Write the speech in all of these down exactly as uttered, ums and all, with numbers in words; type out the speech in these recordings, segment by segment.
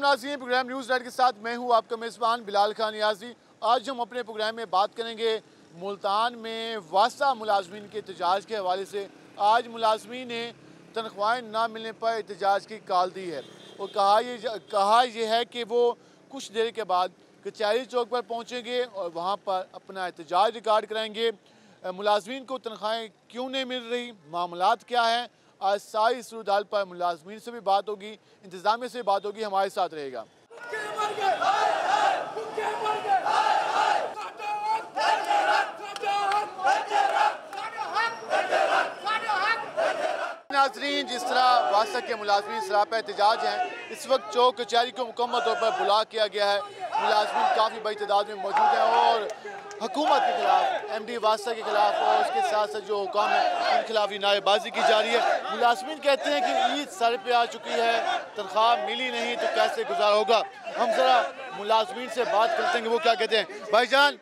वालेकुम नाज़रीन, programme news night के साथ मैं हूँ आपका मेज़बान बिलाल खान नियाजी। आज हम अपने प्रोग्राम में बात करेंगे मुल्तान में वासा मुलाजमीन के एहतजाज के हवाले से। आज मुलाजमीन ने तनख्वाहें ना मिलने पर एहतजाज की काल दी है और कहा ये कहा यह है कि वो कुछ देर के बाद कचहरी चौक पर पहुँचेंगे और वहाँ पर अपना एहतजाज रिकॉर्ड कराएंगे। मुलाजमीन को तनख्वाहें क्यों नहीं मिल रही, मामलात क्या हैं, आज सारी सूरत पर मुलाजमीन से भी बात होगी, इंतजामिया से बात होगी, हमारे साथ रहेगा। नाजरीन, जिस तरह वासा के मुलाजमीन सरापा एहतजाज हैं, इस वक्त चौक कचहरी को मुकम्मल तौर पर बुला किया गया है। मुलाजमीन काफ़ी बड़ी तादाद में मौजूद हैं और हुकूमत के खिलाफ, एम डी वासा के खिलाफ और उसके साथ साथ जो हुकाम है उन खिलाफ ही नारेबाजी की जा रही है। मुलाजमीन कहते हैं कि ईद सर पे आ चुकी है, तनख्वाह मिली नहीं तो कैसे गुजारा होगा। हम जरा मुलाजमीन से बात करते हैं कि वो क्या कहते हैं। भाईजान,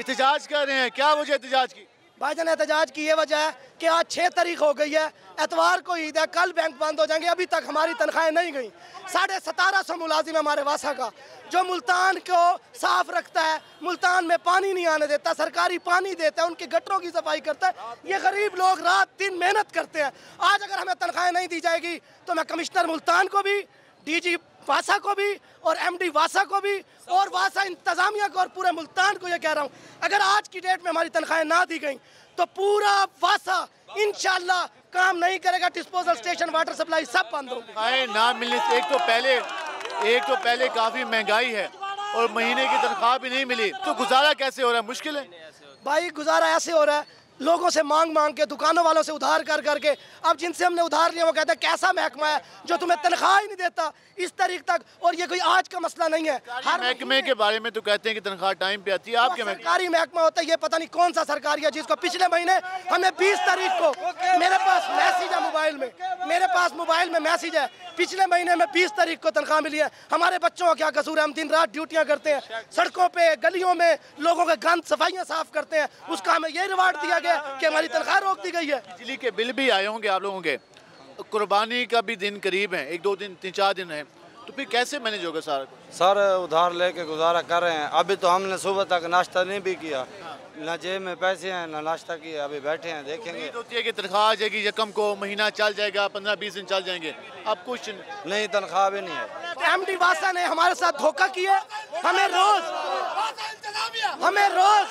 एहतजाज कर रहे हैं, क्या वजह एहतजाज की? भाईजान, एहतजाज की ये वजह है कि आज छः तारीख हो गई है, एतवार को ईद है, कल बैंक बंद हो जाएंगे, अभी तक हमारी तनख्वाहें नहीं गई। साढ़े सतारह सौ मुलाजिम हमारे वासा का, जो मुल्तान को साफ रखता है, मुल्तान में पानी नहीं आने देता, सरकारी पानी देता है, उनके गटरों की सफाई करता है। ये गरीब लोग रात दिन मेहनत करते हैं, आज अगर हमें तनख्वाहें नहीं दी जाएगी तो मैं कमिश्नर मुल्तान को भी, डी जी वासा को भी और एमडी वासा को भी और वासा इंतज़ामिया को और पूरे मुल्तान को ये कह रहा हूँ, अगर आज की डेट में हमारी तनख्वाहें ना दी गई तो पूरा वासा इंशाल्लाह काम नहीं करेगा। डिस्पोजल स्टेशन, वाटर सप्लाई सब बंद हो। तनख्वाहें ना मिलने से एक तो पहले एक तो पहले काफ़ी महंगाई है और महीने की तनख्वाह भी नहीं मिली तो गुजारा कैसे हो रहा है? मुश्किल है भाई, गुजारा ऐसे हो रहा है लोगों से मांग मांग के, दुकानों वालों से उधार कर करके। अब जिनसे हमने उधार लिया वो कहते हैं कैसा महकमा है जो तुम्हें तनख्वाह ही नहीं देता इस तारीख तक। और ये कोई आज का मसला नहीं है, हर महकमे के बारे में तो कहते हैं कि तनख्वाह टाइम पे आती है। आपके सरकारी महकमा होता है, ये पता नहीं कौन सा सरकारी है जिसको पिछले महीने हमें बीस तारीख को, मेरे पास मैसेज है मोबाइल में, मेरे पास मोबाइल में मैसेज है, पिछले महीने में बीस तारीख को तनख्वाह मिली है। हमारे बच्चों का क्या कसूर है? हम दिन रात ड्यूटियाँ करते हैं, सड़कों पर, गलियों में लोगों के गंद सफाइयाँ साफ करते हैं, उसका हमें ये रिवार्ड दिया गया कि हमारी तनख्वाह रोक दी गई है। बिजली के बिल भी आए होंगे आप लोगों के, कुर्बानी का भी दिन करीब है, एक दो दिन, तीन चार दिन है, तो फिर कैसे मैनेज होगा सारा? सर, उधार लेके गुजारा कर रहे हैं। अभी तो हमने सुबह तक नाश्ता नहीं भी किया, ना जेब में पैसे हैं ना नाश्ता किया, अभी बैठे हैं, देखेंगे। तो होती है कि तनख्वाह आ जाएगी यकम को, महीना चल जाएगा, पंद्रह बीस दिन चल जाएंगे, अब कुछ नहीं, तनख्वाह भी नहीं है। एम डी वासा ने हमारे साथ धोखा किया, हमें रोज हमें रोज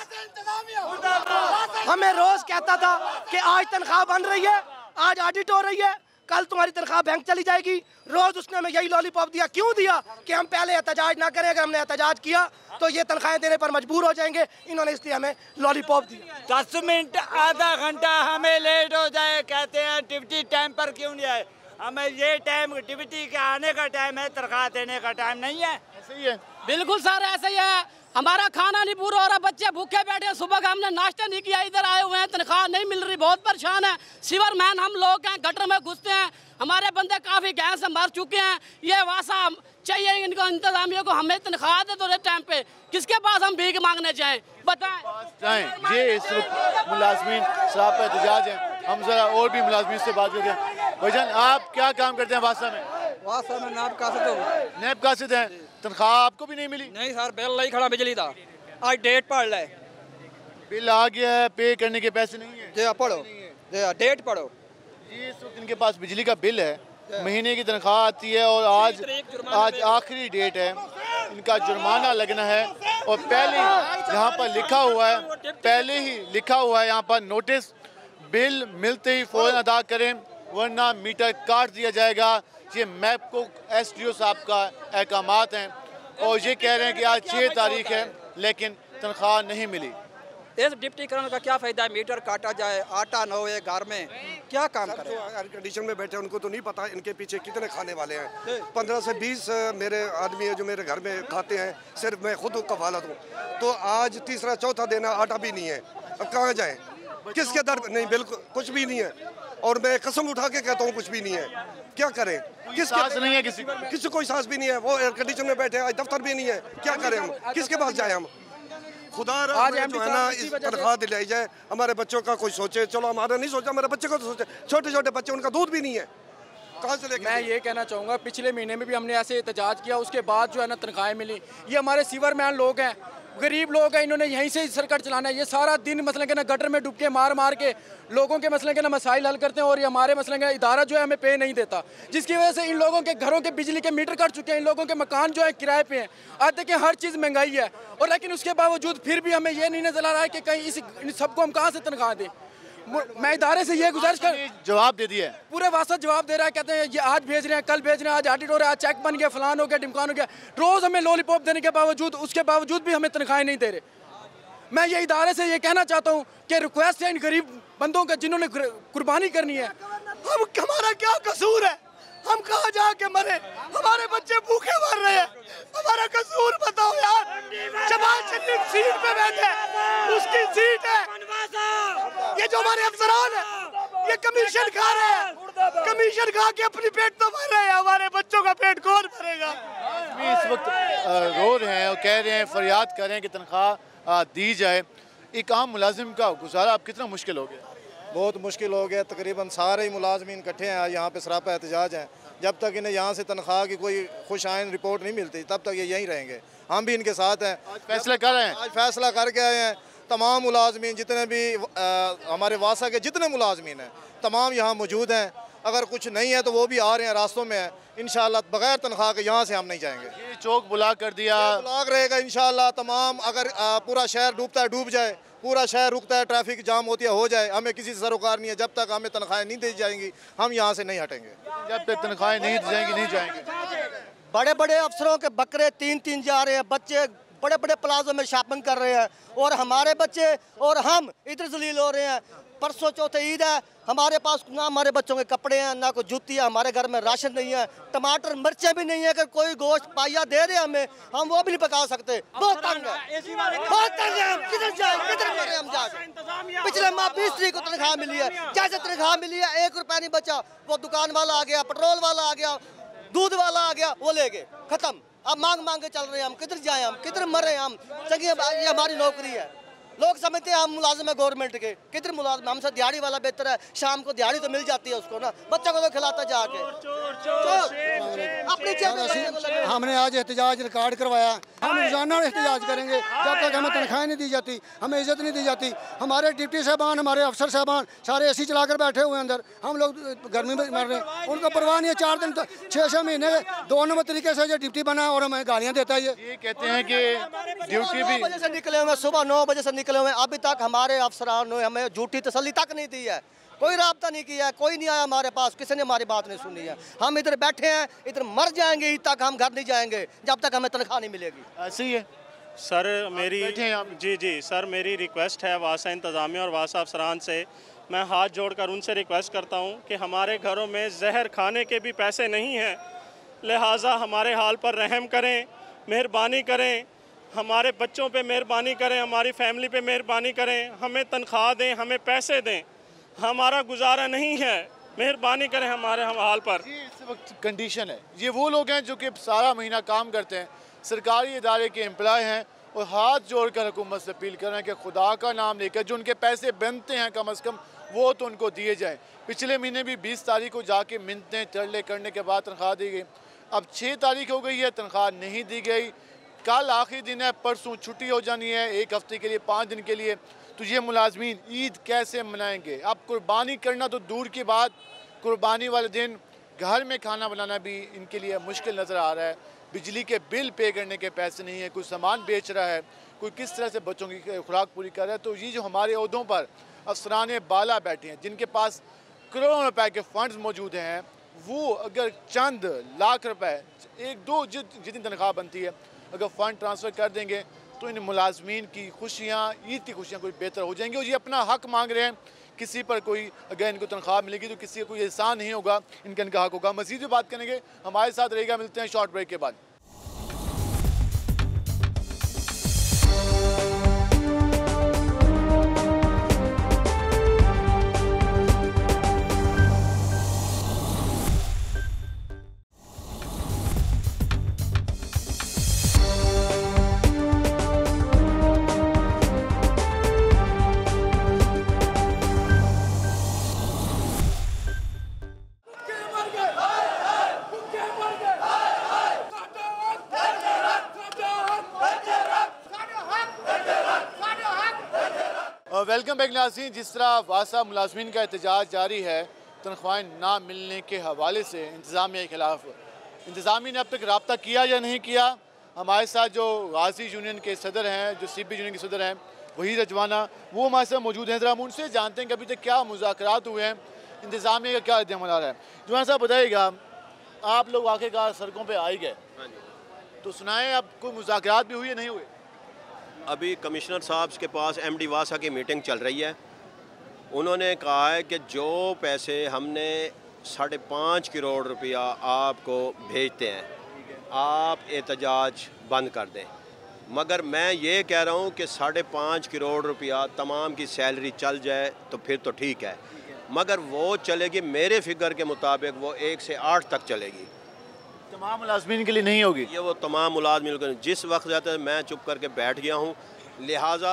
हमें रोज कहता था कि आज तनख्वाह बन रही है, आज ऑडिट हो रही है, कल तुम्हारी तनख्वाह बैंक चली जाएगी। रोज उसने हमें यही लॉलीपॉप दिया। क्यों दिया? कि हम पहले एहतजाज ना करें, अगर हमने एहतजाज किया तो ये तनख्वाहें देने पर मजबूर हो जाएंगे, इन्होंने इसलिए हमें लॉलीपॉप दिया। दस मिनट आधा घंटा हमें लेट हो जाए, कहते हैं डिप्टी टाइम पर क्यों नहीं आए। हमें ये टाइम डिप्टी के आने का टाइम है, तनख्वाह देने का टाइम नहीं है। ऐसे ही है, बिल्कुल सर ऐसे ही है। हमारा खाना नहीं पूरा हो रहा, बच्चे भूखे बैठे हैं, सुबह का हमने नाश्ता नहीं किया, इधर आए हुए हैं, तनख्वाह नहीं मिल रही, बहुत परेशान है। सीवर मैन हम लोग हैं, गटर में घुसते हैं, हमारे बंदे काफ़ी गैस से मर चुके हैं। ये वासा चाहिए इनको, इंतजामिया को, हमें तनख्वाह दे थोड़े टाइम पे, किसके पास हम भीख मांगने जाएं, बताएं। ये इस वक्त मुलाजमीन साहब का एहतजाज है। हम जरा और भी मुलाजमीन से बात करते हैं। भाईजान, आप क्या काम करते हैं वासा में? वासा में नायब कासिद हूं। नायब कासिद हैं, तनख्वाह आपको भी नहीं मिली? नहीं सर, बिल नहीं खड़ा बिजली था, आज डेट पड़ रहा है, बिल आ गया है, पे करने के पैसे नहीं है। जी पढ़ो, डेट पढ़ो। इस वक्त इनके पास बिजली का बिल है, महीने की तनख्वाह आती है और आज आज आखिरी डेट है, इनका जुर्माना लगना है। और पहले यहाँ पर लिखा हुआ है, पहले ही लिखा हुआ है यहाँ पर, नोटिस बिल मिलते ही फौरन अदा करें वरना मीटर काट दिया जाएगा। ये मैपको एस डी ओ साहब का अहकामात हैं और ये कह रहे हैं कि आज छः तारीख है लेकिन तनख्वाह नहीं मिली। इस डिप्टीकरण का क्या फ़ायदा है? मीटर काटा जाए, आटा न हो घर में, क्या काम करें? एयर कंडीशन में बैठे, उनको तो नहीं पता इनके पीछे कितने खाने वाले हैं। पंद्रह से बीस मेरे आदमी है जो मेरे घर में खाते हैं, सिर्फ मैं खुद कफालत हूँ। तो आज तीसरा चौथा दिन है, आटा भी नहीं है, अब कहाँ जाएँ, किसके दर? नहीं, बिल्कुल कुछ भी नहीं है। और मैं कसम उठा के कहता हूँ कुछ भी नहीं है, क्या करें? किस नहीं है, किसी किसी कोई सांस भी नहीं है, वो एयर कंडीशन में बैठे हैं, दफ्तर भी नहीं है, क्या करें हम? किसके पास जाए हम? खुदा आज जो है ना, इस तनख्वाह दिलाई जाए, हमारे बच्चों का कोई सोचे। चलो हमारा नहीं सोचा, हमारे बच्चे को तो सोचे, छोटे छोटे बच्चे, उनका दूध भी नहीं है। कहाँ से लेकर? मैं ये कहना चाहूँगा पिछले महीने में भी हमने ऐसे एहतजाज किया, उसके बाद जो है ना तनख्वाहें मिली। ये हमारे सीवर मैन लोग हैं, गरीब लोग हैं, इन्होंने यहीं से सरकार चलाना है। ये सारा दिन मसलन के ना गटर में डूब के मार मार के लोगों के मसलन के ना मसाइल हल करते हैं, और ये हमारे मसलन का इदारा जो है हमें पे नहीं देता, जिसकी वजह से इन लोगों के घरों के बिजली के मीटर कट चुके हैं, इन लोगों के मकान जो है किराए पे हैं। आज तक हर चीज़ महंगाई है, और लेकिन उसके बावजूद फिर भी हमें ये नहीं नजर आ रहा है कि कहीं इस सबको हम कहाँ से तनख्वाह दें। मैं इदारे से ये गुजारिश कर जवाब दे दिया है, पूरे वासा जवाब दे रहा है, कहते हैं ये आज भेज रहे हैं, कल भेज रहे हैं, आज ऑडिट हो रहा है, आज चेक बन गया, फलान हो गया, ढिमकान हो गया। रोज़ हमें लॉलीपॉप देने के बावजूद उसके बावजूद भी हमें तनख्वाहें नहीं दे रहे। मैं ये इदारे से ये कहना चाहता हूँ कि रिक्वेस्ट है इन गरीब बंदों का जिन्होंने कुर्बानी करनी है, हम हमारा क्या कसूर है, हम कहाँ जाके मरे, हमारे बच्चे भूखे मर रहे हैं, हमारा कसूर बताओ यार। सीट पे बैठे उसकी सीट है, ये जो हमारे अफसरान है ये कमीशन खा रहे हैं, कमीशन खा के अपनी पेट तो भर रहे हैं, हमारे बच्चों का पेट कौन भरेगा। इस वक्त रो रहे हैं और कह रहे हैं, फरियाद कर रहे हैं कि तनख्वाह दी जाए। एक आम मुलाजिम का गुजारा अब कितना मुश्किल हो गया? बहुत मुश्किल हो गया। तकरीबन सारे ही मुलाजमीन इकट्ठे हैं यहाँ पे, सरापा एहतजाज हैं। जब तक इन्हें यहाँ से तनख्वाह की कोई खुश आयन रिपोर्ट नहीं मिलती तब तक ये यहीं रहेंगे। हम भी इनके साथ हैं। आज फैसला कर रहे हैं, आज फैसला करके आए हैं। तमाम मुलाजमीन जितने भी आ, हमारे वासा के जितने मुलाजमीन हैं तमाम यहाँ मौजूद हैं। अगर कुछ नहीं है तो वो भी आ रहे हैं, रास्तों में हैं। इंशाल्लाह बगैर तनख्वाह के यहाँ से हम नहीं जाएंगे। ये चौक बुला कर दिया, ब्लॉक रहेगा इंशाल्लाह तमाम। अगर आ, पूरा शहर डूबता है डूब जाए, पूरा शहर रुकता है ट्रैफिक जाम होती है हो जाए, हमें किसी से सरोकार नहीं है। जब तक हमें तनख्वाहें नहीं दी जाएंगी हम यहाँ से नहीं हटेंगे। जब तक तनख्वाहें नहीं दी जाएंगी नहीं जाएंगे। बड़े बड़े अफसरों के बकरे तीन तीन जा रहे हैं, बच्चे बड़े बड़े प्लाजों में शॉपिंग कर रहे हैं, और हमारे बच्चे और हम इधर जलील हो रहे हैं। परसों चौथे ईद है, हमारे पास ना हमारे बच्चों के कपड़े हैं, ना कोई जूती है, हमारे घर में राशन नहीं है, टमाटर मिर्चें भी नहीं है कि कोई गोश्त पाया दे रहे हमें, हम वो भी नहीं पका सकते। बहुत तंग है, बहुत तंग है। हम किधर जाए, किधर मरे हम जाए। पिछले माह बीस तरीक को तनख्वाह मिली है, कैसे तनख्वाह मिली है, एक रुपया नहीं बचा। वो दुकान वाला आ गया, पेट्रोल वाला आ गया, दूध वाला आ गया, वो ले गए, खत्म। अब मांग मांग के चल रहे हैं, हम किधर जाएं, हम किधर मरें। हम चलिए, ये हमारी नौकरी है। लोग समझते हैं हम मुलाजिम है गवर्नमेंट के, किधर मुलाजिम, हमसे दिहाड़ी वाला बेहतर है। शाम को दिहाड़ी तो मिल जाती है उसको ना, बच्चों को तो खिलाता जाके अपनी चीज। हमने आज एहतजाज रिकॉर्ड करवाया, हम रोजाना एहतजाज करेंगे जब तक हमें तनख्वाहें नहीं दी जाती, हमें इज्जत नहीं दी जाती। हमारे डिप्टी साहबान, हमारे अफसर साहबान सारे ए सी चला कर बैठे हुए अंदर, हम लोग गर्मी में मर रहे हैं, उनको परवाह नहीं है। चार दिन छः छः महीने दो नंबर तरीके से जो डिप्टी बना और हमें गालियाँ देता है। ये कहते हैं कि ड्यूटी भी बजे से निकले हुए, सुबह नौ बजे से निकले हुए, अभी तक हमारे अफसरान ने हमें झूठी तसल्ली तक नहीं दी है, कोई राब्ता नहीं किया, कोई नहीं आया हमारे पास, किसी ने हमारी बात नहीं सुनी है। हम इधर बैठे हैं, इधर मर जाएंगे ईद तक, हम घर नहीं जाएंगे जब तक हमें तनख्वाह नहीं मिलेगी। ऐसे ही है सर। मेरी जी जी सर मेरी रिक्वेस्ट है वासा इंतज़ामिया और वासा अफसरान से, मैं हाथ जोड़कर उनसे रिक्वेस्ट करता हूं कि हमारे घरों में जहर खाने के भी पैसे नहीं हैं, लिहाजा हमारे हाल पर रहम करें, मेहरबानी करें, हमारे बच्चों पर मेहरबानी करें, हमारी फैमिली पर मेहरबानी करें, हमें तनख्वाह दें, हमें पैसे दें, हमारा गुजारा नहीं है, मेहरबानी करें हमारे हम हाल पर। ये इस वक्त कंडीशन है। ये वो लोग हैं जो कि सारा महीना काम करते हैं, सरकारी इदारे के एम्प्लॉय हैं, और हाथ जोड़ कर हुकूमत से अपील कर रहे हैं कि खुदा का नाम लेकर जो उनके पैसे बनते हैं कम अज़ कम वो तो उनको दिए जाएँ। पिछले महीने भी बीस तारीख को जाके मिनतें टरले करने के बाद तनख्वाह दी गई, अब छः तारीख हो गई है तनख्वाह नहीं दी गई। कल आखिरी दिन है, परसों छुट्टी हो जानी है एक हफ्ते के लिए, पाँच दिन के लिए। तो ये मुलाजमीन ईद कैसे मनाएंगे? अब कुर्बानी करना तो दूर की बात, कुर्बानी वाले दिन घर में खाना बनाना भी इनके लिए मुश्किल नज़र आ रहा है। बिजली के बिल पे करने के पैसे नहीं है, कोई सामान बेच रहा है, कोई किस तरह से बच्चों की खुराक पूरी कर रहा है। तो ये जो हमारे अहदों पर अफसरान बाला बैठे हैं जिनके पास करोड़ों रुपए के फंड्स मौजूद हैं, वो अगर चंद लाख रुपए एक दो जितनी तनख्वाह बनती है अगर फ़ंड ट्रांसफ़र कर देंगे तो इन मुलाजमीन की खुशियाँ, ईद की खुशियाँ कुछ बेहतर हो जाएंगी। और ये अपना हक मांग रहे हैं, किसी पर कोई अगर इनको तनख्वाह मिलेगी तो किसी का कोई एहसान नहीं होगा, इनका इनका हक होगा। मज़ीद बात करेंगे, हमारे साथ रहेगा। मिलते हैं शॉर्ट ब्रेक के बाद। वेलकम बैक नाज़रीन। जिस तरह वासा मुलाजमीन का एहतजाज जारी है तनख्वाहें ना मिलने के हवाले से इंतज़ामिया के खिलाफ, इंतज़ामिया ने अब तक रब्ता किया या नहीं किया। हमारे साथ जो गाजी यूनियन के सदर हैं, जो सी पी यूनियन के सदर हैं वही रजवाना, वो हमारे साथ मौजूद हैं। जरा हम उनसे जानते हैं कि अभी तक क्या मुज़ाकरात हुए हैं, इंतज़ामिया का क्या रद्दअमल आ रहा है। जवान साहब बताइएगा, आप लोग आखिरकार सड़कों पर आई गए तो सुनाएं, अब कोई मुज़ाकरात भी हुई या नहीं हुई? अभी कमिश्नर साहब के पास एम डी वासा की मीटिंग चल रही है। उन्होंने कहा है कि जो पैसे हमने साढ़े पाँच करोड़ रुपया आपको भेजते हैं आप एहतजाज बंद कर दें, मगर मैं ये कह रहा हूँ कि साढ़े पाँच करोड़ रुपया तमाम की सैलरी चल जाए तो फिर तो ठीक है, मगर वो चलेगी मेरे फिगर के मुताबिक वो एक से आठ तक चलेगी, तमाम मुलाजमीन के लिए नहीं होगी। ये वो तमाम मुलाजमीन के लिए जिस वक्त जाता है मैं चुप करके बैठ गया हूँ। लिहाजा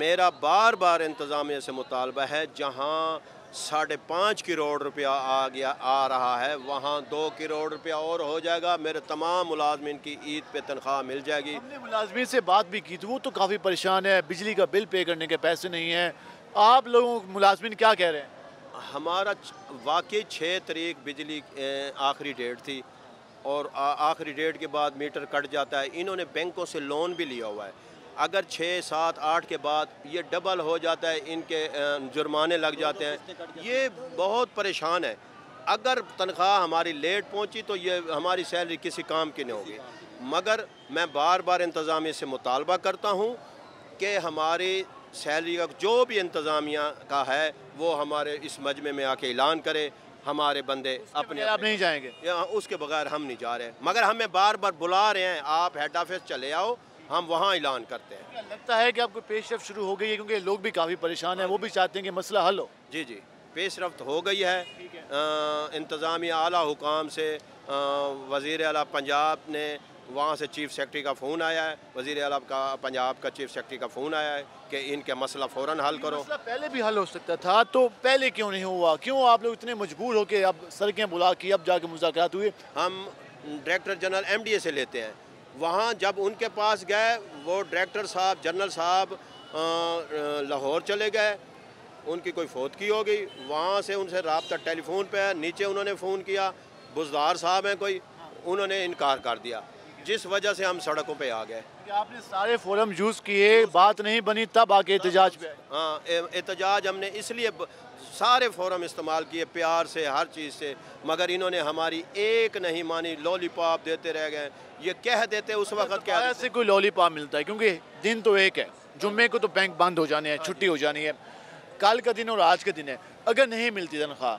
मेरा बार बार इंतज़ामिया से मुतालबा है, जहाँ साढ़े पाँच करोड़ रुपया आ गया आ रहा है वहाँ दो करोड़ रुपया और हो जाएगा, मेरे तमाम मुलाजमीन की ईद पे तनख्वाह मिल जाएगी। हमने मुलाजमीन से बात भी की तो वो तो काफ़ी परेशान है, बिजली का बिल पे करने के पैसे नहीं हैं। आप लोगों मुलाजमीन क्या कह रहे हैं? हमारा वाकई छः तारीख बिजली आखिरी डेट थी और आखिरी डेट के बाद मीटर कट जाता है। इन्होंने बैंकों से लोन भी लिया हुआ है, अगर छः सात आठ के बाद ये डबल हो जाता है, इनके जुर्माने लग जाते हैं। ये बहुत परेशान है, अगर तनख्वाह हमारी लेट पहुंची तो ये हमारी सैलरी किसी काम की नहीं होगी। मगर मैं बार बार इंतज़ामिया से मुतालबा करता हूं कि हमारी सैलरी का जो भी इंतज़ामिया का है वो हमारे इस मजमे में आके ऐलान करे। हमारे बंदे अपने आप नहीं जाएंगे, उसके बगैर हम नहीं जा रहे, मगर हमें बार बार बुला रहे हैं आप हेड ऑफिस चले आओ, हम वहाँ ऐलान करते हैं। लगता है कि आपको पेशरफ्त शुरू हो गई है क्योंकि लोग भी काफ़ी परेशान हैं, वो भी चाहते हैं कि मसला हल हो। जी जी पेशरफ्त हो गई है। इंतज़ामिया आला हुकाम से वज़ीर आला पंजाब ने, वहाँ से चीफ सेक्रेटरी का फ़ोन आया है, वज़ीर आला का पंजाब का चीफ सेक्रेटरी का फ़ोन आया है कि इनका मसला फ़ौरन हल करो। मसला पहले भी हल हो सकता था तो पहले क्यों नहीं हुआ? क्यों आप लोग इतने मजबूर हो के अब सड़कें बुला के अब जाके मुज़ाकरात हुए? हम director general M D A से लेते हैं, वहाँ जब उनके पास गए वो डायरेक्टर साहब जनरल साहब लाहौर चले गए, उनकी कोई फौतगी हो गई, वहाँ से उनसे रब्ता टेलीफोन पर नीचे उन्होंने फ़ोन किया, बुजदार साहब हैं कोई, उन्होंने इनकार कर दिया, जिस वजह से हम सड़कों पे आ गए। आपने सारे फोरम यूज़ किए, बात नहीं बनी तब आके एहतजाज पे। हाँ एहतजाज हमने इसलिए सारे फोरम इस्तेमाल किए प्यार से हर चीज़ से, मगर इन्होंने हमारी एक नहीं मानी, लॉलीपॉप देते रह गए। ये कह देते उस वक्त तो क्या ऐसे कोई लॉलीपॉप मिलता है, क्योंकि दिन तो एक है, जुम्मे को तो बैंक बंद हो जाने हैं, छुट्टी हो जानी है, कल का दिन और आज का दिन है। अगर नहीं मिलती तनख्वाह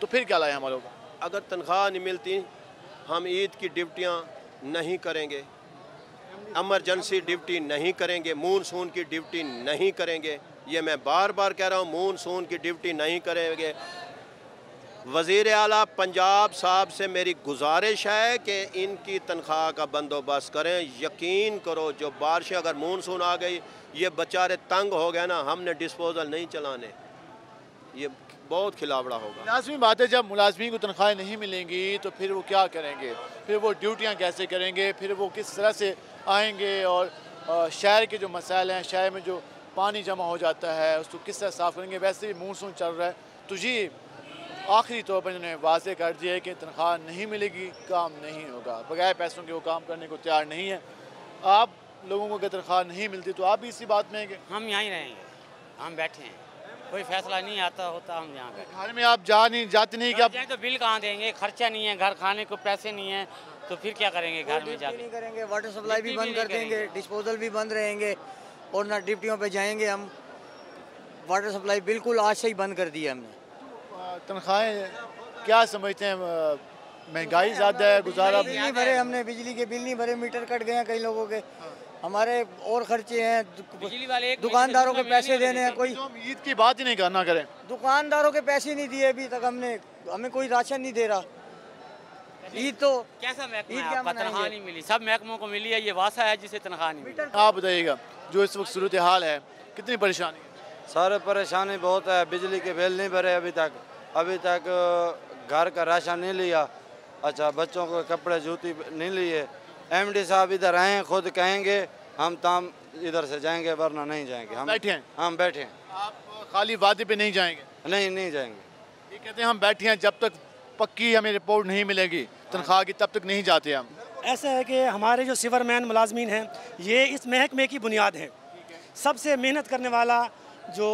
तो फिर क्या लाए हम लोग? अगर तनख्वाह नहीं मिलती हम ईद की ड्यूटियाँ नहीं करेंगे, इमरजेंसी ड्यूटी नहीं करेंगे, मूनसून की ड्यूटी नहीं करेंगे। ये मैं बार बार कह रहा हूँ मूनसून की ड्यूटी नहीं करेंगे। वज़ीर आला पंजाब साहब से मेरी गुजारिश है कि इनकी तनख्वाह का बंदोबस्त करें। यकीन करो जो बारिश अगर मूनसून आ गई ये बेचारे तंग हो गए ना, हमने डिस्पोजल नहीं चलाने, ये बहुत खिलावड़ा होगा। लाजमी बात है जब मुलाजमी को तनख्वाहें नहीं मिलेंगी तो फिर वो क्या करेंगे, फिर वो ड्यूटियाँ कैसे करेंगे, फिर वो किस तरह से आएंगे और शहर के जो मसाइल हैं, शहर में जो पानी जमा हो जाता है उसको किस तरह साफ़ करेंगे। वैसे भी मानसून चल रहा है तो जी आखिरी तौर पर इन्होंने वाजे कर दिया है कि तनख्वाह नहीं मिलेगी काम नहीं होगा, बगैर पैसों के वो काम करने को तैयार नहीं है। आप लोगों को अगर तनख्वाह नहीं मिलती तो आप भी इसी बात में हैं? हम यहाँ ही रहेंगे, हम बैठे हैं, कोई फैसला नहीं आता होता, हम यहाँ बैठे। घर में आप जा नहीं जाते नहीं क्या? तो बिल कहाँ देंगे, खर्चा नहीं है, घर खाने को पैसे नहीं है तो फिर क्या करेंगे? घर में जाके नहीं करेंगे, वाटर सप्लाई भी बंद कर देंगे, डिस्पोजल भी बंद रहेंगे और ना डिप्टियों पे जाएंगे हम। वाटर सप्लाई बिल्कुल आज से ही बंद कर दी है हमने। तनख्वाहें क्या समझते हैं, महंगाई ज़्यादा है, गुजारा नहीं भरे हमने, बिजली के बिल नहीं भरे, मीटर कट गए कई लोगों के, हमारे और खर्चे हैं, दुकानदारों के पैसे देने हैं, कोई ईद की बात ही नहीं करना करें, दुकानदारों के पैसे नहीं दिए अभी तक हमने, हमें कोई राशन नहीं दे रहा। ईद तो कैसा महकमा तनख्वाह नहीं मिली, सब महकमों को मिली है, ये वासा है जिसे तनख्वाह नहीं मिली। आप बताइएगा जो इस वक्त सूरत हाल है, कितनी परेशानी? सारे परेशानी बहुत है, बिजली के बिल नहीं भरे अभी तक, अभी तक घर का राशन नहीं लिया, अच्छा बच्चों को कपड़े जूती नहीं लिए। एम डी साहब इधर आएँ खुद कहेंगे हम तमाम इधर से जाएंगे वरना नहीं जाएंगे। हम बैठे हैं, हम बैठे हैं। आप खाली वादे पे नहीं जाएंगे? नहीं नहीं जाएंगे। ये कहते हैं हम बैठे हैं, जब तक पक्की हमें रिपोर्ट नहीं मिलेगी तनख्वाह की तब तक नहीं जाते हम। ऐसा है कि हमारे जो सिवरमैन मुलाजमीन हैं ये इस महकमे की बुनियाद है। सबसे मेहनत करने वाला जो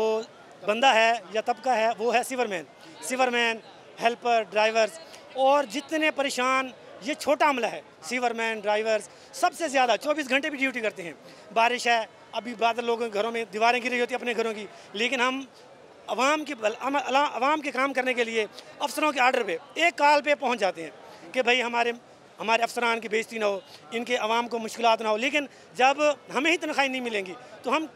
बंदा है या तबका है वो है सिवरमैन। सिवरमैन, हेल्पर, ड्राइवर्स और जितने परेशान ये छोटा अमला है, सीवरमैन, ड्राइवर्स सबसे ज़्यादा चौबीस घंटे भी ड्यूटी करते हैं। बारिश है, अभी बादल लोगों के घरों में दीवारें गिरी होती अपने घरों की, लेकिन हम आवाम की आवाम के काम करने के लिए अफसरों के आर्डर पे एक कॉल पे पहुंच जाते हैं कि भाई हमारे हमारे अफसरान की बेइज्जती ना हो, इनके आवाम को मुश्किलात ना हो। लेकिन जब हमें ही तनख्वाही नहीं मिलेंगी तो हम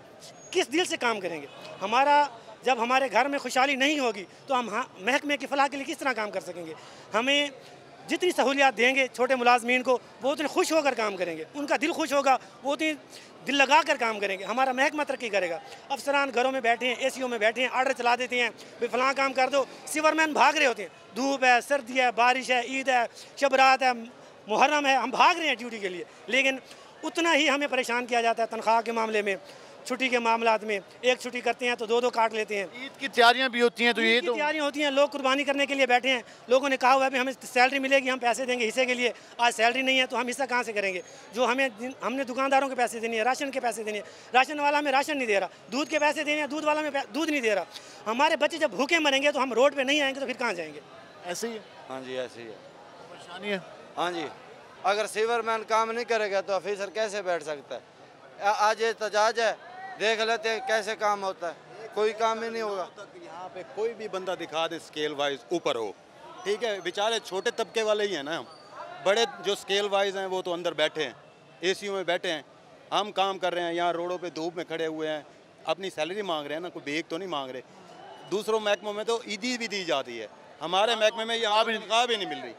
किस दिल से काम करेंगे? हमारा जब हमारे घर में खुशहाली नहीं होगी तो हम महकमे की फलाह के लिए किस तरह काम कर सकेंगे? हमें जितनी सहूलियात देंगे छोटे मुलाजमीन को वो उतने खुश होकर काम करेंगे, उनका दिल खुश होगा, वो उतनी दिल लगा कर काम करेंगे, हमारा महकमा तरक्की करेगा। अफसरान घरों में बैठे हैं, एसीओ में बैठे हैं, आर्डर चला देते हैं भाई फलां काम कर दो, सिवरमैन भाग रहे होते हैं। धूप है, सर्दी है, बारिश है, ईद है, शबरात है, मुहर्रम है, हम भाग रहे हैं ड्यूटी के लिए, लेकिन उतना ही हमें परेशान किया जाता है तनख्वाह के मामले में, छुट्टी के मामलात में। एक छुट्टी करते हैं तो दो दो काट लेते हैं। ईद की तैयारियां भी होती हैं तो ये तो तैयारियां होती हैं, लोग कुर्बानी करने के लिए बैठे हैं। लोगों ने कहा हुआ है हमें सैलरी मिलेगी, हम पैसे देंगे हिस्से के लिए, आज सैलरी नहीं है तो हम हिस्सा कहाँ से करेंगे? जो हमें हमने दुकानदारों के पैसे देने हैं, राशन के पैसे देने हैं, राशन वाला हमें राशन नहीं दे रहा, दूध के पैसे देने हैं, दूध वाला हमें दूध नहीं दे रहा। हमारे बच्चे जब भूखे मरेंगे तो हम रोड पर नहीं आएंगे तो फिर कहाँ जाएंगे? ऐसे ही है। हाँ जी ऐसे ही है, परेशानी है। हाँ जी, अगर सीवरमैन काम नहीं करेगा तो ऑफिसर कैसे बैठ सकता है? आज एहतजाज है, देख लेते हैं कैसे काम होता है, कोई काम ही नहीं होगा। यहाँ पे कोई भी बंदा दिखा दे स्केल वाइज ऊपर हो, ठीक है, बेचारे छोटे तबके वाले ही हैं ना। बड़े जो स्केल वाइज हैं वो तो अंदर बैठे हैं, एसीओ में बैठे हैं, हम काम कर रहे हैं यहाँ रोडों पे धूप में खड़े हुए हैं, अपनी सैलरी मांग रहे हैं ना, कोई बेग तो नहीं मांग रहे। दूसरों महकमों में तो ईदी भी दी जाती है, हमारे महकमे में यहाँ तनख्वाह भी नहीं मिल रही।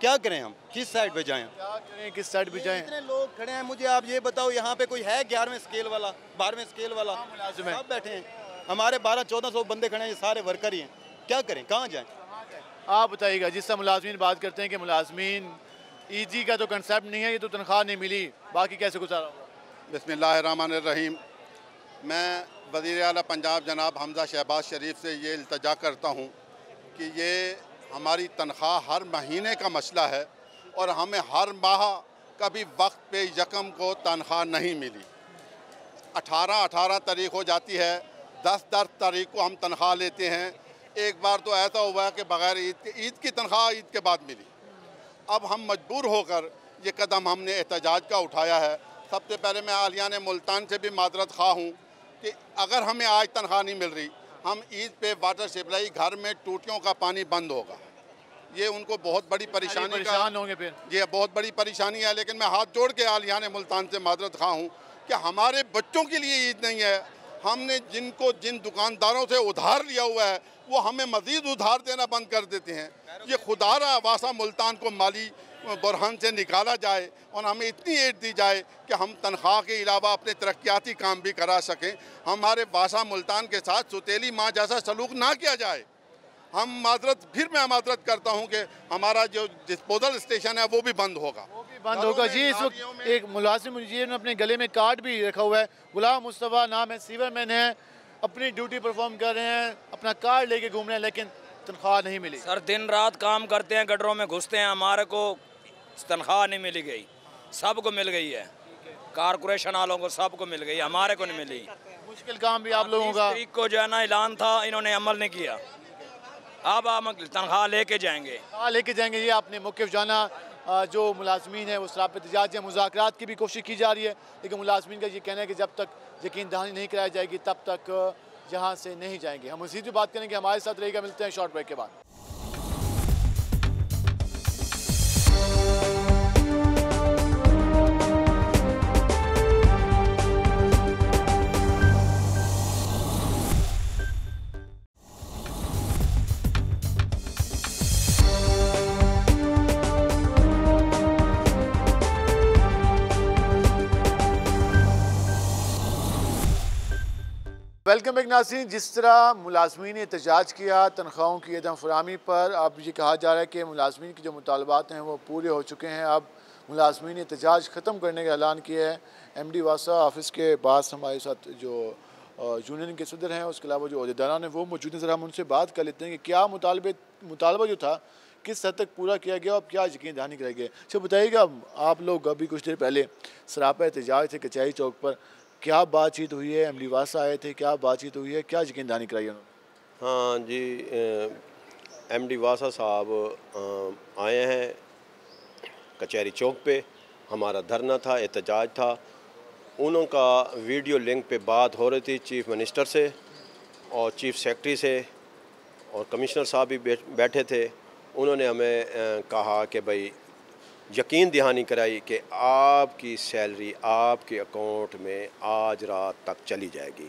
क्या करें हम? किस साइड पे जाएं? क्या करें किस साइड पे जाएं? इतने लोग खड़े हैं, मुझे आप ये बताओ यहाँ पे कोई है ग्यारहवें स्केल वाला, बारहवें स्केल वाला, सब बैठे हैं। हमारे बारह चौदह सौ बंदे खड़े हैं, ये सारे वर्कर ही हैं। क्या करें, कहाँ जाएं? आप बताइएगा। जिस तरह मुलाजमीन बात करते हैं कि मुलाजमीन ईजी का तो कंसेप्ट नहीं है, ये तो तनख्वाह नहीं मिली, बाकी कैसे गुजारा होगा? बिस्मिल्लाहिर्रहमानिर्रहीम। मैं वज़ीर आला पंजाब जनाब हमजा शहबाज शरीफ से ये इल्तजा करता हूँ कि ये हमारी तनख्वाह हर महीने का मसला है और हमें हर माह कभी वक्त पे यकम को तनख्वाह नहीं मिली। अठारह अठारह तारीख हो जाती है, दस दस तारीख को हम तनख्वाह लेते हैं। एक बार तो ऐसा हुआ कि बग़ैर ईद के ईद की तनख्वाह ईद के बाद मिली। अब हम मजबूर होकर ये कदम हमने एहतजाज का उठाया है। सबसे पहले मैं आलियाने मुल्तान से भी माजरत खा हूँ कि अगर हमें आज तनख्वाह नहीं मिल रही, हम ईद पे वाटर सप्लाई घर में टूटियों का पानी बंद होगा, ये उनको बहुत बड़ी परेशानी परेशान होंगे फिर, ये बहुत बड़ी परेशानी है। लेकिन मैं हाथ जोड़ के आलियाने मुल्तान से माजरत खा हूँ कि हमारे बच्चों के लिए ईद नहीं है, हमने जिनको जिन दुकानदारों से उधार लिया हुआ है वो हमें मज़ीद उधार देना बंद कर देते हैं। ये खुदारा वासा मुल्तान को माली बुरहान से निकाला जाए और हमें इतनी एड दी जाए कि हम तनख्वाह के अलावा अपने तरक्याती काम भी करा सकें। हमारे वासा मुल्तान के साथ सुतीली माँ जैसा सलूक ना किया जाए। हम माजरत फिर मैं माजरत करता हूँ कि हमारा जो डिस्पोजल स्टेशन है वो भी बंद होगा, वो भी बंद होगा जी। इस वक्त एक मुलाजिम मुझे अपने गले में कार्ड भी रखा हुआ है, गुलाब मुस्तफ़ा नाम है, सीवरमैन है, अपनी ड्यूटी परफॉर्म कर रहे हैं, अपना कार्ड लेके घूम रहे हैं, लेकिन तनख्वाह नहीं मिली। सर दिन रात काम करते हैं, गड्ढों में घुसते हैं, हमारे को तनख्वाह नहीं मिली गई, सबको मिल गई है, कारपोरेशन वालों को सबको मिल गई, हमारे को नहीं मिली। मुश्किल काम भी आप लोगों का को जो है ना ऐलान था, इन्होंने अमल नहीं किया। अब आप तनख्वाह लेके जाएंगे, तनख्वाह लेके जाएंगे, ये आपने मौक़िफ़ जाना। जो मुलाजमीन है वो सराब एहतजाज है, मुज़ाकरात की भी कोशिश की जा रही है, लेकिन मुलाजमीन का ये कहना है कि जब तक यकीन दहानी नहीं कराई जाएगी तब तक यहाँ से नहीं जाएंगे। हम मज़ीद भी बात करेंगे, हमारे साथ रहेगा। मिलते हैं शॉर्ट ब्रेक के बाद। वेलकम बैक नाज़रीन। जिस तरह मुलाजमीन ने एहतजाज किया तनख्वाहों की अदम फराहमी पर, अब ये कहा जा रहा है कि मुलाजमीन के जो मुतालबात हैं वो पूरे हो चुके हैं। अब मुलाजमीन ने एहतजाज ख़त्म करने का ऐलान किया है। एम डी वासा ऑफिस के पास हमारे साथ जो यूनियन के सदर हैं, उसके अलावा जो अहदेदारान हैं वो मौजूद हैं। ज़रा हम उनसे बात कर लेते हैं कि क्या मुतालबे मुतालबा जो था किस हद तक पूरा किया गया और क्या यकीन दहानी कराई गई। अच्छा बताइएगा, आप लोग अभी कुछ देर पहले सरापा एहतजाज थे कचहरी चौक पर, क्या बातचीत हुई है? एम डी वासा आए थे, क्या बातचीत हुई है, क्या यकीन दहानी कराई उन्होंने? हाँ जी, एम डी वासा साहब आए हैं कचहरी चौक पे, हमारा धरना था, एहतजाज था, उनका वीडियो लिंक पे बात हो रही थी चीफ मिनिस्टर से और चीफ सेक्रेटरी से, और कमिश्नर साहब भी बैठे थे। उन्होंने हमें कहा कि भाई यकीन दहानी कराई कि आपकी सैलरी आपके अकाउंट में आज रात तक चली जाएगी।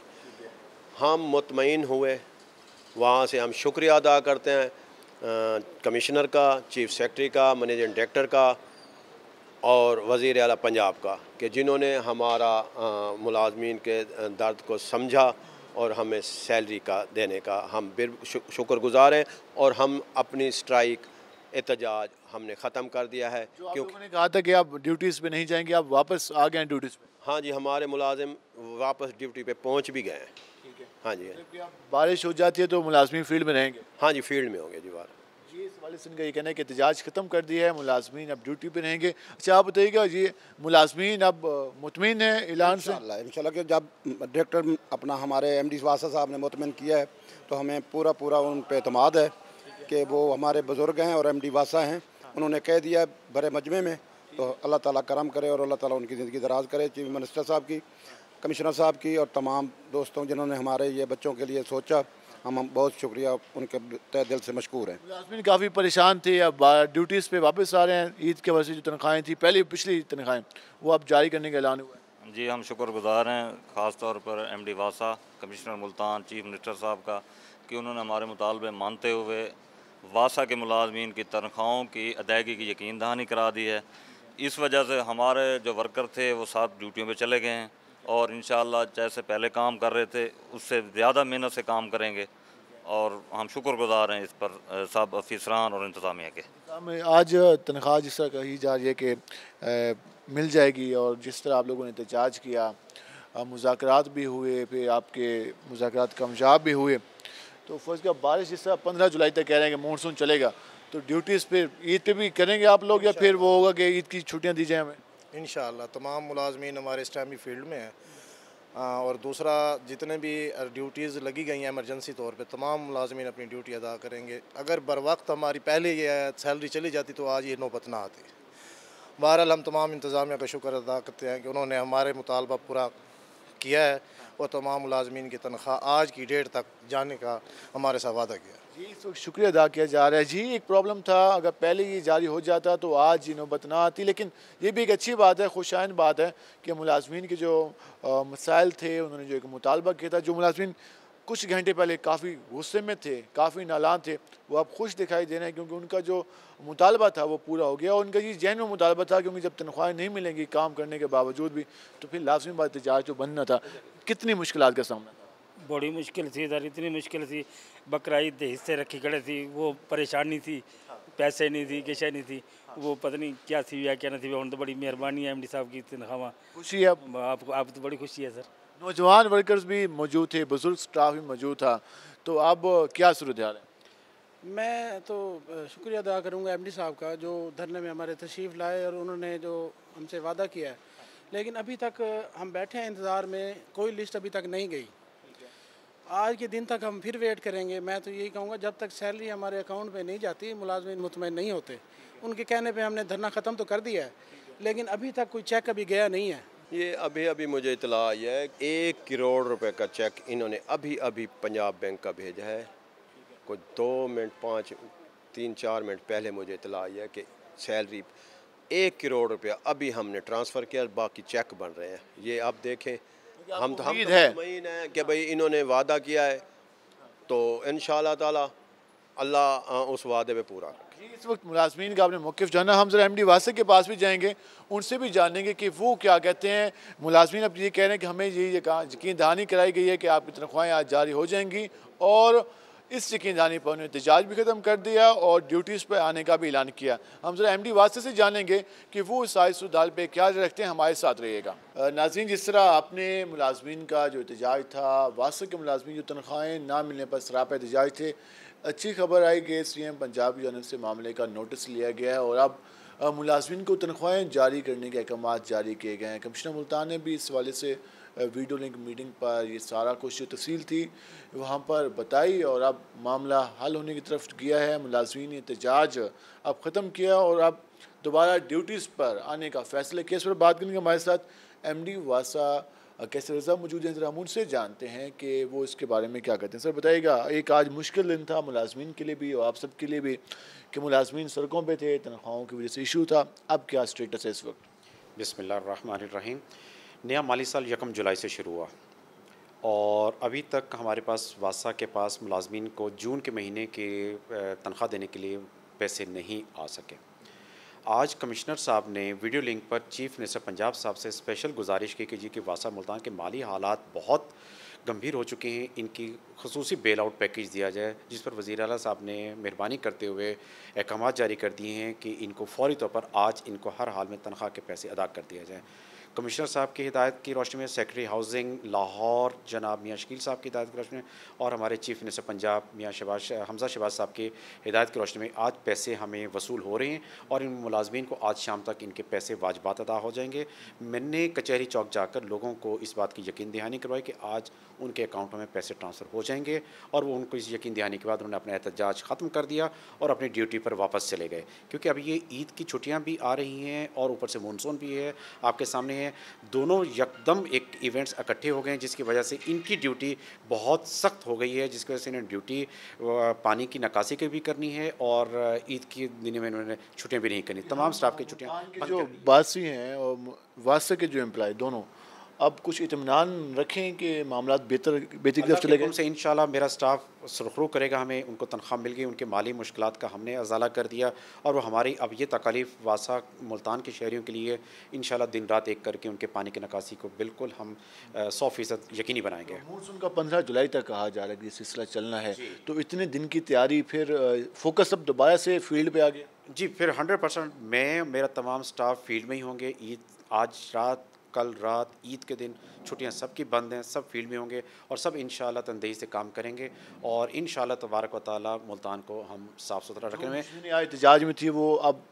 हम मुतमईन हुए, वहाँ से हम शुक्रिया अदा करते हैं कमिश्नर का, चीफ सेक्रेटरी का, मैनेजिंग डायरेक्टर का और वज़ीर आला पंजाब का कि जिन्होंने हमारा मुलाजमीन के दर्द को समझा और हमें सैलरी का देने का हम शुक्रगुजार हैं। और हम अपनी स्ट्राइक एहतजाज हमने ख़त्म कर दिया है। क्योंकि मैंने कहा था कि आप ड्यूटीज़ पे नहीं जाएंगे, आप वापस आ गए हैं ड्यूटीज़ पे? हाँ जी, हमारे मुलाजिम वापस ड्यूटी पे पहुँच भी गए हैं। हाँ जी, बारिश हो जाती है तो मुलाजमीन फील्ड में रहेंगे? हाँ जी, फील्ड में होंगे जी। बार जी, इस वाले सिंह का ये कहना है कि एहतजाज ख़त्म कर दिया है, मुलाजमीन अब ड्यूटी पे रहेंगे। अच्छा आप बताइएगा, ये मुलाजमीन अब मुतमिन है ऐलान से? इंशाल्लाह कि जब डायरेक्टर अपना हमारे एम डी वासा साहब ने मुतमिन किया है तो हमें पूरा पूरा उन पर एतमाद है कि वो हमारे बुज़ुर्ग हैं और एम डी वासा हैं। उन्होंने कह दिया बड़े मजमे में, तो अल्लाह ताला करम करे और अल्लाह ताला उनकी ज़िंदगी दराज करे, चीफ मिनिस्टर साहब की, कमिश्नर साहब की और तमाम दोस्तों जिन्होंने हमारे ये बच्चों के लिए सोचा। हम, हम बहुत शुक्रिया उनके तहे दिल से मशकूर हैं। मुलाज़मीन काफ़ी परेशान थे, अब ड्यूटीज़ पे वापस आ रहे हैं, ईद के वजह से जो तनख्वाहें थी पहले पिछली तनख्वाहें वो अब जारी करने का ऐलान हुआ है। जी, हम शुक्रगुजार हैं ख़ास तौर पर एम डी वासा, कमिश्नर मुल्तान, चीफ मिनिस्टर साहब का कि उन्होंने हमारे मुतालबे मानते हुए वासा के मुलाजमीन की तनख्वाहों की अदायगी की यकीन दहानी करा दी है। इस वजह से हमारे जो वर्कर थे वो साथ ड्यूटियों पर चले गए हैं और इंशाअल्लाह जैसे पहले काम कर रहे थे उससे ज़्यादा मेहनत से काम करेंगे और हम शुक्रगुजार हैं इस पर सब अफसरान और इंतज़ामिया के। आज तनख्वाह जिस तरह कही जा रही है कि मिल जाएगी और जिस तरह आप लोगों ने एहतजाज किया, मुज़ाकरात भी हुए, फिर आपके मुज़ाकरात कामयाब भी हुए, तो फर्ज का बारिश जिस तरह पंद्रह जुलाई तक कह रहे हैं कि मानसून चलेगा, तो ड्यूटीज़ पे ईद पे भी करेंगे आप लोग या फिर वो होगा कि ईद की छुट्टियाँ दी जाएँ हमें? इंशाअल्लाह तमाम मुलाजमीन हमारे इस टाइम फील्ड में हैं और दूसरा जितने भी ड्यूटीज़ लगी गई हैं एमरजेंसी तौर पे तमाम मुलाजमीन अपनी ड्यूटी अदा करेंगे। अगर बर वक्त हमारी पहले ये सैलरी चली जाती तो आज ये नौबत ना आती। बहरहाल हम तमाम इंतज़ामिया का शुक्र अदा करते हैं कि उन्होंने हमारे मुतालबा पूरा किया है और तमाम मुलाजमीन की तनख्वाह आज की डेट तक जाने का हमारे साथ वादा किया। जी, तो शुक्रिया अदा किया जा रहा है। जी, एक प्रॉब्लम था, अगर पहले ये जारी हो जाता तो आज ये नौबत ना आती, लेकिन ये भी एक अच्छी बात है, खुशायन बात है कि मुलाजमीन के जो मसाइल थे उन्होंने जो एक मुतालबा किया था, जो मुलाजमीन कुछ घंटे पहले काफ़ी गुस्से में थे, काफ़ी नालान थे, वो अब खुश दिखाई दे रहे हैं क्योंकि उनका जो मुतालबा था वो पूरा हो गया। और उनका ये जहन में मुतालबा था क्योंकि जब तनख्वाहें नहीं मिलेंगी काम करने के बावजूद भी तो फिर लाजमी बात एहतजाज तो बनना था। कितनी मुश्किलात का सामना? बड़ी मुश्किल थी इधर, इतनी मुश्किल थी, बकराईद के हिस्से रखी खड़े थी, वो परेशानी थी, पैसे नहीं थी, कैशे नहीं थी, वो पता नहीं क्या थी या क्या नहीं थी। हम तो बड़ी मेहरबानी है एम डी साहब की तनख्वाह, खुशी है आपको? आप तो बड़ी खुशी है सर। नौजवान वर्कर्स भी मौजूद थे, बुज़ुर्ग स्टाफ भी मौजूद था, तो अब क्या सूरत-ए-हाल है? मैं तो शुक्रिया अदा करूँगा एम डी साहब का जो धरने में हमारे तशरीफ़ लाए और उन्होंने जो हमसे वादा किया है, लेकिन अभी तक हम बैठे हैं इंतज़ार में, कोई लिस्ट अभी तक नहीं गई। आज के दिन तक हम फिर वेट करेंगे। मैं तो यही कहूँगा जब तक सैलरी हमारे अकाउंट पे नहीं जाती मुलाजमीन मुतमईन नहीं होते। उनके कहने पे हमने धरना ख़त्म तो कर दिया है लेकिन अभी तक कोई चेक अभी गया नहीं है। ये अभी अभी मुझे इतला आई है, एक करोड़ रुपए का चेक इन्होंने अभी अभी पंजाब बैंक का भेजा है। कुछ दो मिनट पाँच तीन चार मिनट पहले मुझे इतला आई है कि सैलरी एक करोड़ रुपया अभी हमने ट्रांसफ़र किया, बाकी चेक बन रहे हैं। ये आप देखें, हम तो हम मुतमईन हैं कि भाई इन्होंने वादा किया है तो इंशाल्लाह ताला अल्लाह उस वादे पे पूरा रखे। इस वक्त मुलाजमीन का आपने मौक़िफ़ जाना, हम जरा एम डी वासा के पास भी जाएंगे, उनसे भी जानेंगे कि वो क्या कहते हैं। मुलाजमीन अब ये कह रहे हैं कि हमें ये यकीन दहानी कराई गई है कि आपकी तनख्वाहें आज जारी हो जाएंगी और इस यकीन दहानी पर उन्होंने एहतजाज भी ख़त्म कर दिया और ड्यूटीज़ पर आने का भी ऐलान किया। हम जरा एम डी वासा से जानेंगे कि वो इस साइज सुधार पर क्या रखते हैं, हमारे साथ रहिएगा। नाज़रीन, जिस तरह आपने मुलाजमीन का जो एहतजाज था, वासा के मुलाजमीन जो तनख्वाहें ना मिलने पर सरापा एहतजाज थे, अच्छी खबर आई कि सी एम पंजाब की जानब से मामले का नोटिस लिया गया है और अब मुलाजमीन को तनख्वाहें जारी करने के अहकाम जारी किए गए हैं। कमिश्नर मुल्तान ने भी इस वाले से वीडियो लिंक मीटिंग पर ये सारा कुछ तफसील थी वहाँ पर बताई और अब मामला हल होने की तरफ गया है। मुलाजमीन ने एहतजाज अब ख़त्म किया और अब दोबारा ड्यूटीज़ पर आने का फैसला किया। इस पर बात करेंगे, हमारे साथ एम डी वासा कैसे रजा मौजूद हैं, हम उनसे जानते हैं कि वो इसके बारे में क्या कहते हैं। सर बताइएगा, एक आज मुश्किल दिन था मुलाजमीन के लिए भी और आप सब के लिए भी कि मुलाजमीन सड़कों पे थे, तनख्वाहों की वजह से इशू था, अब क्या स्टेटस है इस वक्त? बिस्मिल्लाहिर्रहमानिर्रहीम। नया माली साल यकम जुलाई से शुरू हुआ और अभी तक हमारे पास वासा के पास मुलाजमीन को जून के महीने के तनख्वाह देने के लिए पैसे नहीं आ सके। आज कमिश्नर साहब ने वीडियो लिंक पर चीफ मिनिस्टर पंजाब साहब से स्पेशल गुजारिश की कि जी कि वासा मुल्तान के माली हालात बहुत गंभीर हो चुके हैं, इनकी खसूसी बेल आउट पैकेज दिया जाए, जिस पर वज़ीर आला साहब ने मेहरबानी करते हुए अहकाम जारी कर दिए हैं कि इनको फौरी तौर पर आज इनको हर हाल में तनख्वाह के पैसे अदा कर दिया जाए। कमिश्नर साहब की हिदायत की रोशनी में सेक्रेटरी हाउसिंग लाहौर जनाब मियाँ शकील साहब की हिदायत की रोशनी में और हमारे चीफ मिनिस्टर पंजाब मियाँ शहबाज हमजा शहबाज साहब की हिदायत की रोशनी में आज पैसे हमें वसूल हो रहे हैं और इन मुलाजमीन को आज शाम तक इनके पैसे वाजबात अदा हो जाएंगे। मैंने कचहरी चौक जाकर लोगों को इस बात की यकीन दहानी करवाई कि आज उनके अकाउंट में पैसे ट्रांसफ़र हो जाएंगे और वो उनको इस यकीन दहानी के बाद उन्होंने अपना एहतजाज ख़त्म कर दिया और अपनी ड्यूटी पर वापस चले गए, क्योंकि अब ये ईद की छुट्टियाँ भी आ रही हैं और ऊपर से मानसून भी है आपके सामने है। दोनों यकदम एक इवेंट्स इकट्ठे हो गए हैं जिसकी वजह से इनकी ड्यूटी बहुत सख्त हो गई है, जिसकी वजह से इन्हें ड्यूटी पानी की नक्काशी की भी करनी है और ईद के दिन में इन्होंने छुट्टियाँ भी नहीं करनी। तमाम स्टाफ की छुट्टियाँ जो वासी हैं और वासा के जो एम्प्लॉय दोनों अब कुछ इत्मीनान रखें कि मामला बेहतर बेहतर तरफ चले गए। उनसे इंशाल्लाह मेरा स्टाफ सुरखरू करेगा, हमें उनको तनख्वाह मिल गई, उनके माली मुश्किलात का हमने अजाला कर दिया और वो हमारी अब ये तकलीफ़ वासा मुल्तान के शहरियों के लिए इंशाल्लाह दिन रात एक करके उनके पानी की निकासी को बिल्कुल हम सौ फीसद यकीनी बनाएंगे। मानसून का पंद्रह जुलाई तक कहा जा रहा है कि ये सिलसिला चलना है, तो इतने दिन की तैयारी फिर फोकस अब दोबारा से फील्ड पर आ गया? जी, फिर हंड्रेड परसेंट मैं मेरा तमाम स्टाफ फील्ड में ही होंगे। ईद आज रात कल रात ईद के दिन छुट्टियां सबकी बंद हैं, सब फील्ड में होंगे और सब इंशाल्लाह तनदेही से काम करेंगे और इंशाल्लाह तबारक व ताला मुल्तान को हम साफ़ सुथरा रखें। में एहतजाज में थी वो अब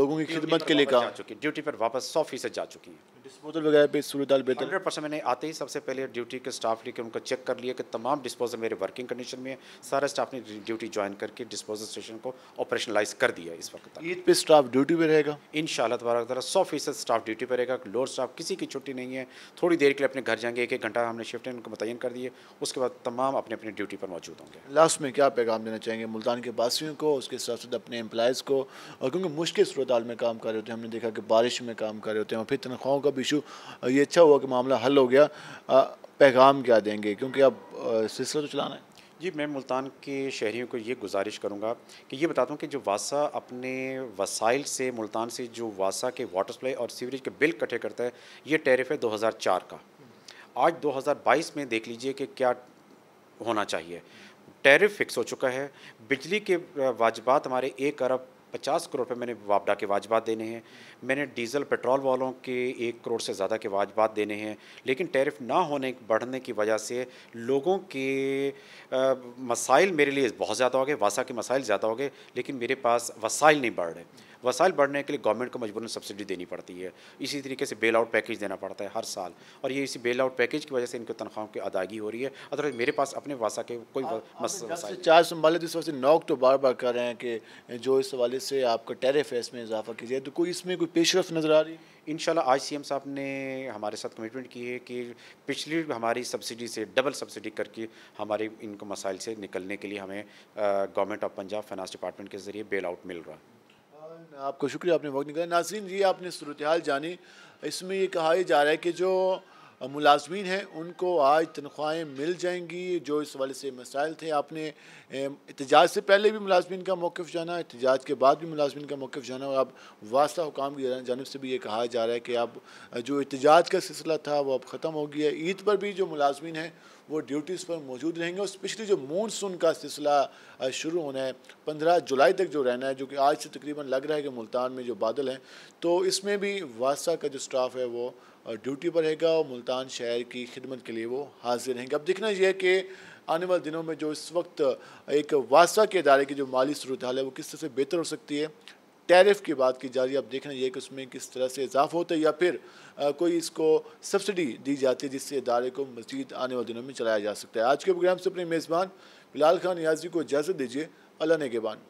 लोगों की खिदमत के लिए जा चुकी है, ड्यूटी पर वापस सौ फीसद जा चुकी हैं। डिस्पोजल वगैरह पे सूरत हंड्रेड परसेंट मैंने आते ही सबसे पहले ड्यूटी के स्टाफ लेकर उनको चेक कर लिया कि तमाम डिस्पोजल मेरे वर्किंग कंडीशन में है। सारा स्टाफ ने ड्यूटी ज्वाइन करके डिस्पोजल स्टेशन को ऑपरेशनलाइज कर दिया। इस वक्त ईद पे स्टाफ ड्यूटी पर रहेगा इंशाल्लाह तबारक व ताला, सौ फीसद स्टाफ ड्यूटी पर रहेगा। लोअर स्टाफ किसी की छुट्टी नहीं है, थोड़ी देर के लिए अपने घर जाएंगे, एक एक घंटा हमने शिफ्ट उनको मुतयन कर दिए, उसके बाद तमाम अपने अपने ड्यूटी पर मौजूद होंगे। लास्ट में क्या पैगाम देना चाहेंगे मुल्तान के वासियों को, उसके साथ साथ अपने एम्प्लॉयज़ को, और क्योंकि मुश्किल सूरत हाल में काम कर रहे होते हैं, हमने देखा कि बारिश में काम कर रहे होते हैं और फिर तनख्वाहों का भी इशू, ये अच्छा हुआ कि मामला हल हो गया। पैगाम क्या देंगे, क्योंकि अब सिलसिला तो चलाना है? जी, मैं मुल्तान के शहरियों को ये गुजारिश करूँगा कि ये बता दूँ कि जो वासा अपने वसाइल से मुल्तान से जो वासा के वाटर सप्लाई और सीवरेज के बिल इकट्ठे करता है, ये टैरिफ है दो हज़ार चार का। आज दो हज़ार बाईस में देख लीजिए कि क्या होना चाहिए, टैरिफ फिक्स हो चुका है। बिजली के वाजबात हमारे एक अरब पचास करोड़ पे मैंने वापडा के वाजबात देने हैं, मैंने डीजल पेट्रोल वालों के एक करोड़ से ज़्यादा के वाजबात देने हैं, लेकिन टैरिफ ना होने बढ़ने की वजह से लोगों के आ, मसाइल मेरे लिए बहुत ज़्यादा हो गए, वासा के मसाइल ज़्यादा हो गए, लेकिन मेरे पास वसाइल नहीं बढ़ रहे। वसाइल बढ़ने के लिए गवर्नमेंट को मजबूरन सब्सिडी देनी पड़ती है, इसी तरीके से बेल आउट पैकेज देना पड़ता है हर साल और ये इसी बेल आउट पैकेज की वजह से इनकी तनख्वाहों की अदायगी हो रही है। अदरवाइज मेरे पास अपने वासा के कोई मसला चार संभाले तो इस वजह से नौ तो बार बार कर रहे हैं कि जो इस वाले से आपका टैरिफ है इसमें इजाफा कीजिए, तो कोई इसमें कोई पेशरफ नज़र आ रही है? इंशाल्लाह आज सी एम साहब ने हमारे साथ कमिटमेंट की है कि पिछली हमारी सब्सिडी से डबल सब्सिडी करके हमारे इनको मसाइल से निकलने के लिए हमें government of Punjab finance department के ज़रिए बेल आउट मिल रहा है। आपको शुक्रिया, आपने वक्त निकाला। नाज़रीन, ये आपने सूरत हाल जानी, इसमें ये कहा जा रहा है कि जो मुलाजमीन हैं उनको आज तनख्वाहें मिल जाएंगी जो इस वाले से मसाइल थे। आपने एहतजाज से पहले भी मुलाजमीन का मौक़िफ़ जाना, एहतजाज के बाद भी मुलाजमीन का मौक़िफ़ जाना, और अब वासा हुकाम की जानिब से भी ये कहा जा रहा है कि अब जो एहतजाज का सिलसिला था वो अब ख़त्म हो गया है। ईद पर भी जो मुलाजमीन हैं वो ड्यूटीज़ पर मौजूद रहेंगे और स्पेशली जो मानसून का सिलसिला शुरू होना है पंद्रह जुलाई तक जो रहना है, जो कि आज से तकरीबन लग रहा है कि मुल्तान में जो बादल हैं तो इसमें भी वासा का जो स्टाफ है वो ड्यूटी पर रहेगा और मुल्तान शहर की खिदमत के लिए वो हाजिर रहेंगे। अब देखना यह है कि आने वाले दिनों में जो इस वक्त एक वासा के अदारे की जो माली सूरत हाल है वो किस तरह से बेहतर हो सकती है। टैरिफ की बात की जा रही है, अब देखना यह कि उसमें किस तरह से इजाफा होता है या फिर आ, कोई इसको सब्सिडी दी जाती है जिससे इदारे को मज़ीद आने वाले दिनों में चलाया जा सकता है। आज के प्रोग्राम से अपने मेज़बान बिलाल खान नियाजी को इजाज़त दीजिए। अल्लाह नेगेबान।